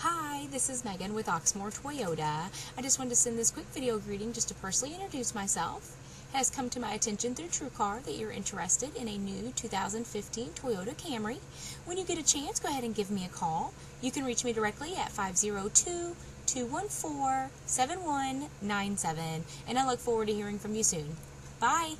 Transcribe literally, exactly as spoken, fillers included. Hi, this is Megan with Oxmoor Toyota. I just wanted to send this quick video greeting just to personally introduce myself. It has come to my attention through TrueCar that you're interested in a new two thousand fifteen Toyota Camry. When you get a chance, go ahead and give me a call. You can reach me directly at five oh two, two one four, seven one nine seven, and I look forward to hearing from you soon. Bye!